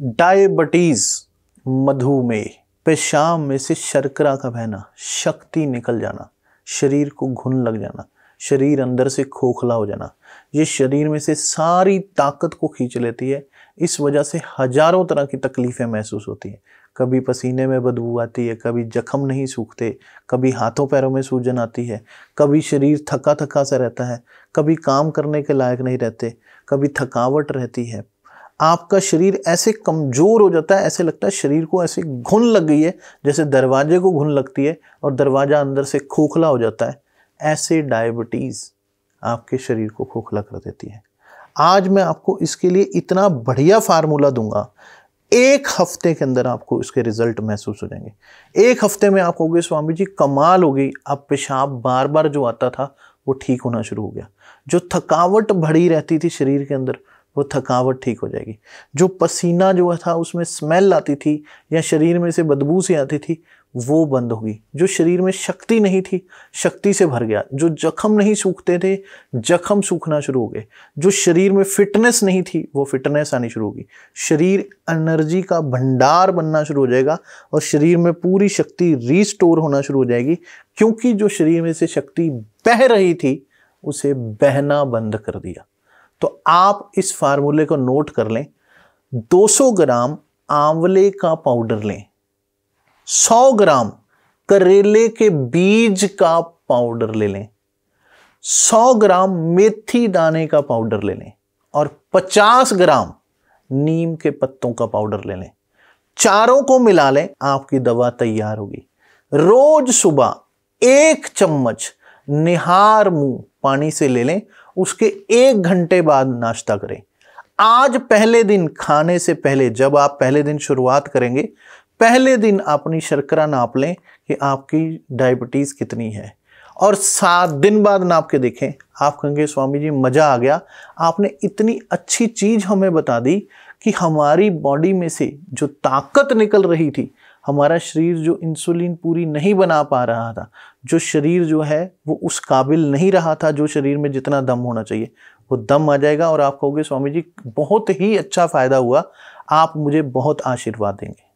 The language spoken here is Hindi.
डायबिटीज, मधुमेह, पेशाब में से शर्करा का बहना, शक्ति निकल जाना, शरीर को घुन लग जाना, शरीर अंदर से खोखला हो जाना, ये शरीर में से सारी ताकत को खींच लेती है। इस वजह से हजारों तरह की तकलीफ़ें महसूस होती हैं। कभी पसीने में बदबू आती है, कभी जख्म नहीं सूखते, कभी हाथों पैरों में सूजन आती है, कभी शरीर थका थका सा रहता है, कभी काम करने के लायक नहीं रहते, कभी थकावट रहती है। आपका शरीर ऐसे कमज़ोर हो जाता है, ऐसे लगता है शरीर को ऐसे घुन लग गई है, जैसे दरवाजे को घुन लगती है और दरवाज़ा अंदर से खोखला हो जाता है। ऐसे डायबिटीज़ आपके शरीर को खोखला कर देती है। आज मैं आपको इसके लिए इतना बढ़िया फार्मूला दूंगा, एक हफ्ते के अंदर आपको इसके रिजल्ट महसूस हो जाएंगे। एक हफ्ते में आप कहोगे स्वामी जी कमाल हो गई, अब पेशाब बार बार जो आता था वो ठीक होना शुरू हो गया, जो थकावट भरी रहती थी शरीर के अंदर वो थकावट ठीक हो जाएगी, जो पसीना जो था उसमें स्मेल आती थी या शरीर में से बदबू सी आती थी वो बंद होगी, जो शरीर में शक्ति नहीं थी शक्ति से भर गया, जो जख्म नहीं सूखते थे जख्म सूखना शुरू हो गए, जो शरीर में फिटनेस नहीं थी वो फिटनेस आनी शुरू होगी, शरीर एनर्जी का भंडार बनना शुरू हो जाएगा और शरीर में पूरी शक्ति रीस्टोर होना शुरू हो जाएगी, क्योंकि जो शरीर में से शक्ति बह रही थी उसे बहना बंद कर दिया। तो आप इस फार्मूले को नोट कर लें, 200 ग्राम आंवले का पाउडर लें, 100 ग्राम करेले के बीज का पाउडर ले लें, 100 ग्राम मेथी दाने का पाउडर ले लें और 50 ग्राम नीम के पत्तों का पाउडर ले लें। चारों को मिला लें, आपकी दवा तैयार होगी। रोज सुबह 1 चम्मच निहार मुंह पानी से ले लें, उसके 1 घंटे बाद नाश्ता करें। आज पहले दिन खाने से पहले, जब आप पहले दिन शुरुआत करेंगे, पहले दिन अपनी शर्करा नाप लें कि आपकी डायबिटीज़ कितनी है और 7 दिन बाद नाप के देखें। आप कहेंगे स्वामी जी मज़ा आ गया, आपने इतनी अच्छी चीज़ हमें बता दी कि हमारी बॉडी में से जो ताकत निकल रही थी, हमारा शरीर जो इंसुलिन पूरी नहीं बना पा रहा था, जो शरीर जो है वो उस काबिल नहीं रहा था, जो शरीर में जितना दम होना चाहिए वो दम आ जाएगा। और आप कहोगे स्वामी जी बहुत ही अच्छा फ़ायदा हुआ, आप मुझे बहुत आशीर्वाद देंगे।